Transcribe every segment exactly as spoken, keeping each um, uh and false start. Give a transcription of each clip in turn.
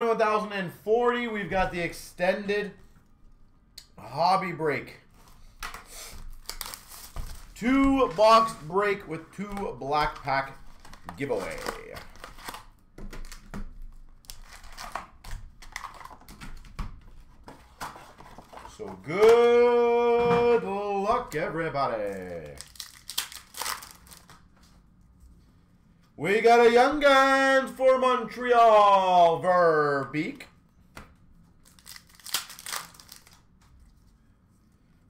one thousand forty, we've got the extended hobby break. Two box break with two black pack giveaway. So good luck, everybody. We got a Young Guns for Montreal, Verbeek.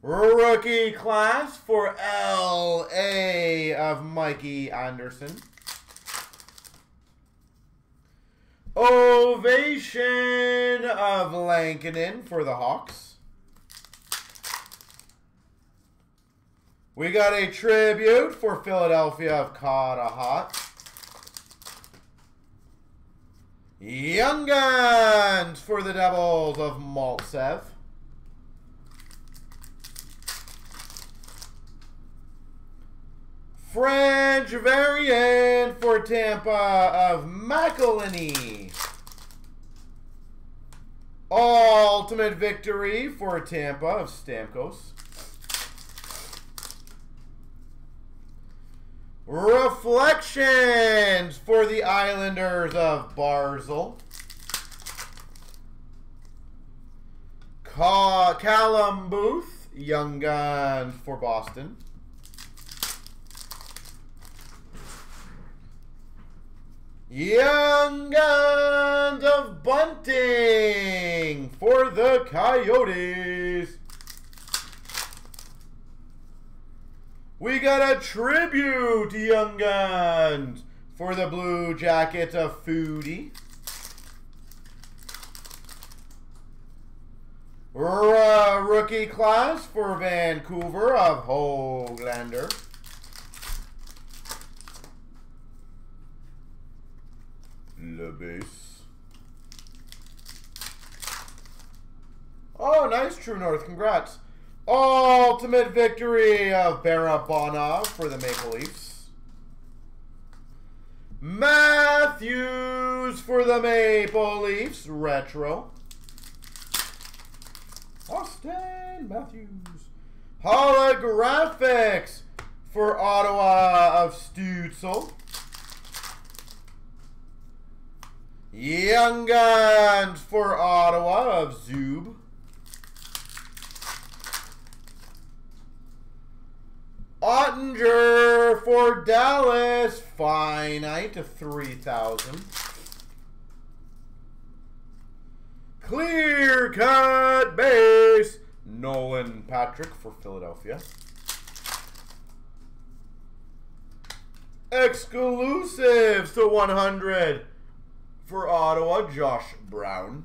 Rookie class for L A of Mikey Anderson. Ovation of Lankinen for the Hawks. We got a tribute for Philadelphia of Kata Hots. Young Guns for the Devils of Maltsev. French variant for Tampa of McElhinney. Ultimate victory for Tampa of Stamkos. Reflections for the Islanders of Barzal. Callum Booth, Young Guns for Boston. Young Guns of Bunting for the Coyotes. We got a tribute to Young Guns for the Blue Jackets of Foodie. R rookie class for Vancouver of Höglander. Le base. Oh, nice, True North. Congrats. Ultimate victory of Barabonov for the Maple Leafs. Matthews for the Maple Leafs. Retro. Austin Matthews. Holographics for Ottawa of Stutzel. Young Guns for Ottawa of Zub. Ottinger for Dallas, finite to three thousand. Clear cut base, Nolan Patrick for Philadelphia. Exclusives to one hundred for Ottawa, Josh Brown.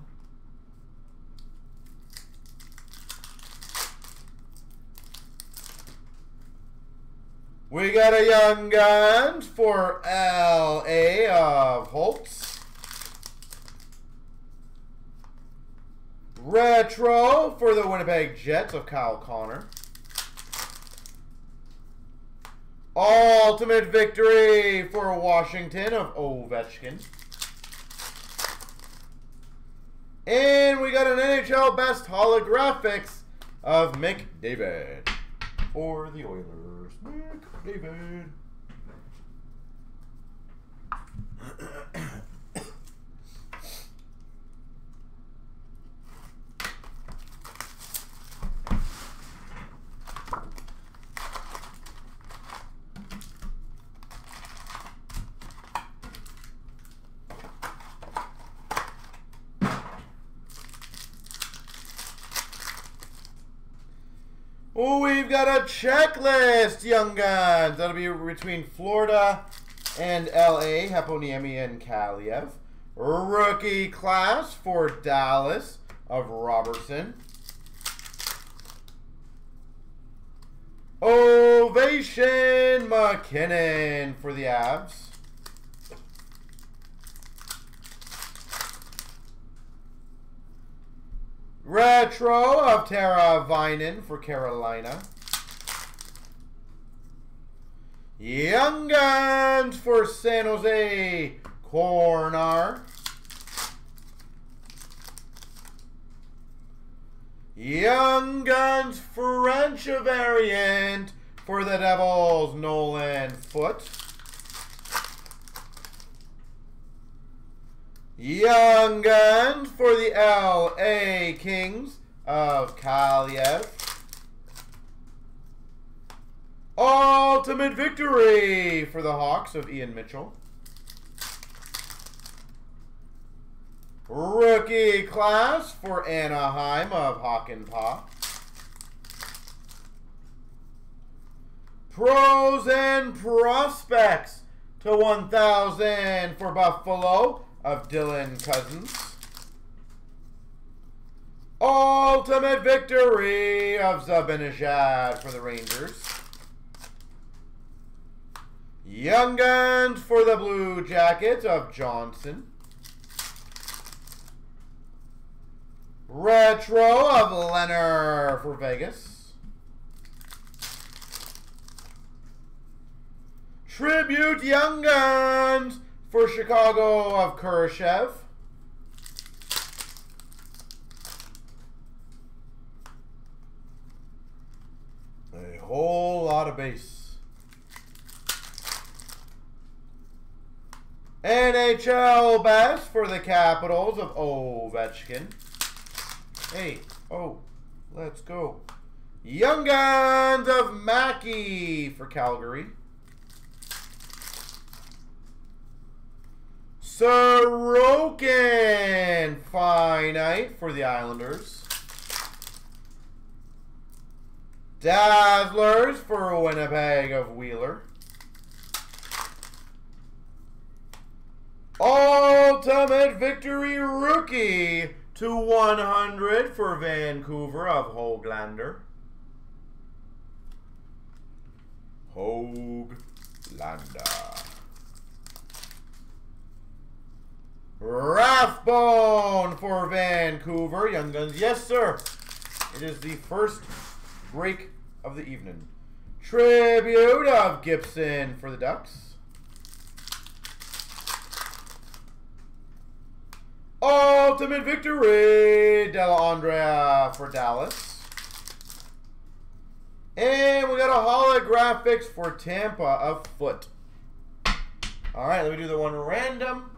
We got a Young Guns for L A of Holtz. Retro for the Winnipeg Jets of Kyle Connor. Ultimate victory for Washington of Ovechkin. And we got an N H L Best Holographics of McDavid for the Oilers. McDavid. Oh, we've got a checklist, Young Guns. That'll be between Florida and L A, Heponiemi and Kaliev. Rookie class for Dallas of Robertson. Ovation McKinnon for the Avs. Retro of Tara Vinin for Carolina. Young Guns for San Jose, Cornar. Young Guns French variant for the Devils, Nolan Foote. Young Guns for the L A Kings of Kaliev. Ultimate Victory for the Hawks of Ian Mitchell. Rookie Class for Anaheim of Hawk and Paw. Pros and Prospects to one thousand for Buffalo of Dylan Cousins. Ultimate Victory of Zabinajad for the Rangers. Young Guns for the Blue Jackets of Johnson. Retro of Leonard for Vegas. Tribute Young Guns for Chicago of Kurashev. A whole lot of base. N H L Best for the Capitals of Ovechkin. Hey, oh, let's go. Young Guns of Mackey for Calgary. Sorokin Finite for the Islanders. Dazzlers for Winnipeg of Wheeler. Ultimate Victory Rookie to one hundred for Vancouver of Höglander. Höglander. Rathbone for Vancouver. Young Guns. Yes, sir. It is the first break of the evening. Tribute of Gibson for the Ducks. Ultimate Victory, Delandrea for Dallas. And we got a holographics for Tampa of Foote. All right, let me do the one random.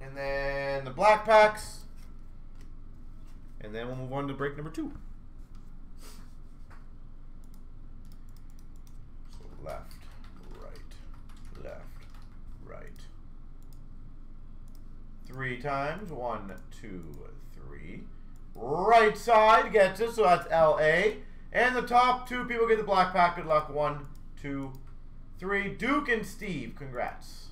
And then the black packs. And then we'll move on to break number two. So left. Three times. One, two, three. Right side gets it, so that's L A. And the top two people get the black pack. Good luck. One, two, three. Duke and Steve. Congrats.